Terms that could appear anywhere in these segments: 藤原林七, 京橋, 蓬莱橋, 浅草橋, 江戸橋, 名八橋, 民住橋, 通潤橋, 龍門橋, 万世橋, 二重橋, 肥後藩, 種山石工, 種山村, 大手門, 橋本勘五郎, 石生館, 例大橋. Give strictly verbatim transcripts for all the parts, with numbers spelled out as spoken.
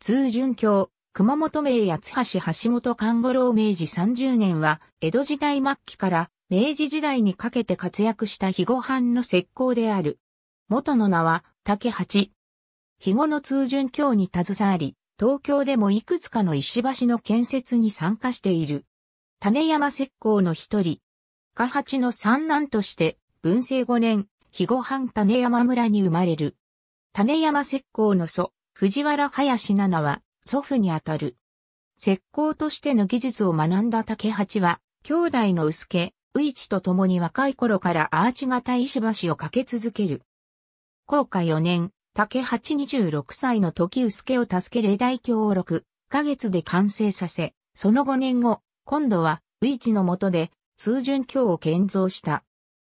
通潤橋、熊本名八橋橋本勘五郎明治さんじゅうねんは、江戸時代末期から明治時代にかけて活躍した肥後藩の石工である。元の名は、竹八。肥後の通潤橋に携わり、東京でもいくつかの石橋の建設に参加している。種山石工の一人。嘉八の三男として、文政ごねん、肥後藩種山村に生まれる。種山石工の祖、藤原林七は、祖父にあたる。石工としての技術を学んだ竹八は、兄弟の薄家、宇一と共に若い頃からアーチ型石橋を架け続ける。弘化よねん、竹八にじゅうろくさいの時薄家を助け例大橋をろっかげつで完成させ、そのごねんご、今度は宇一の下で通潤橋を建造した。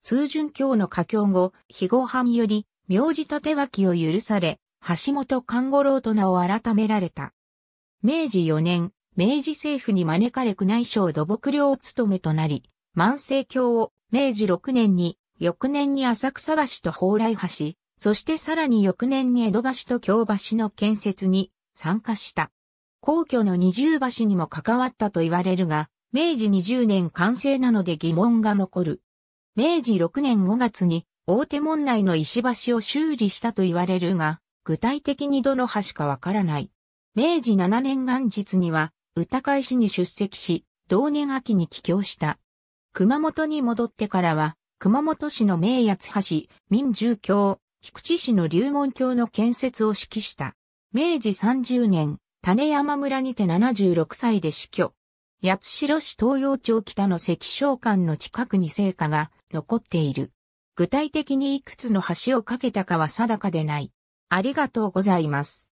通潤橋の架橋後、肥後藩より名字立脇を許され、橋本勘五郎と名を改められた。明治よねん、明治政府に招かれ宮内省土木領務めとなり、万世橋を明治ろくねんに、翌年に浅草橋と蓬莱橋、そしてさらに翌年に江戸橋と京橋の建設に参加した。皇居の二重橋にも関わったと言われるが、明治にじゅうねん完成なので疑問が残る。明治ろくねんごがつに大手門内の石橋を修理したと言われるが、具体的にどの橋かわからない。明治しちねん元日には歌会始に出席し、同年秋に帰郷した。熊本に戻ってからは、熊本市の名八橋、民住橋、菊池市の龍門橋の建設を指揮した。明治さんじゅうねん、種山村にてななじゅうろくさいで死去。八代市東洋町北の石生館の近くに生家が残っている。具体的にいくつの橋を架けたかは定かでない。ありがとうございます。